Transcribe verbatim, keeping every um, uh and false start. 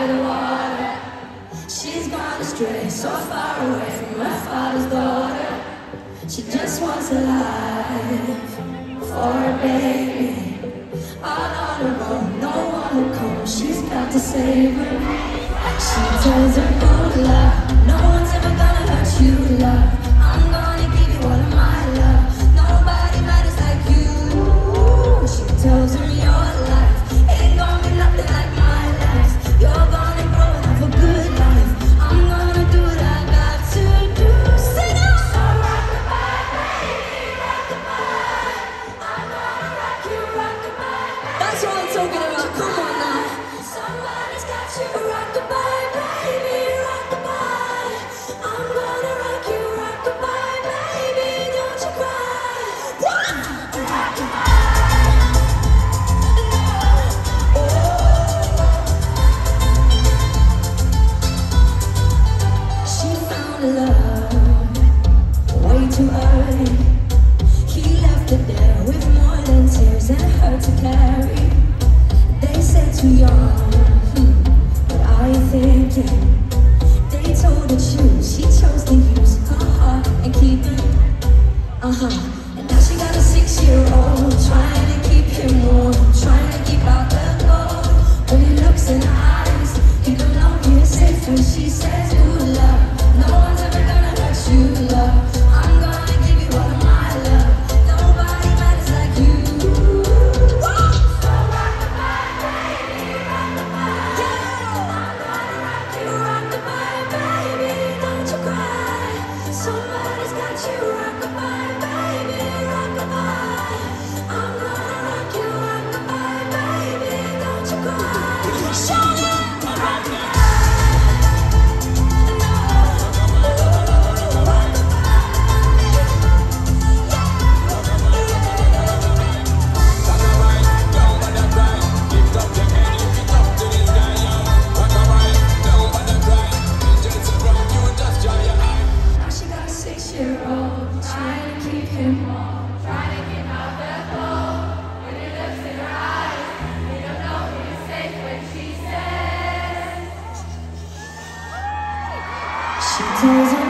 by the water. She's gone astray, so far away from her father's daughter. She just wants a life for a baby. All on her own, no one will come. She's got to save her. She tells her, oh love, no one's ever gonna hurt you, love. I'm gonna give you all of my love. Nobody matters like you. She tells her, your life ain't gonna be nothing like my life. You're gonna grow and have a good life. I'm gonna do what I got to do. Sing it! So rock a bye, baby, rock a bye. I'm gonna rock you, rock a bye, baby. That's what I'm talking about. Come on now. Somebody's got you, rock a bye. There's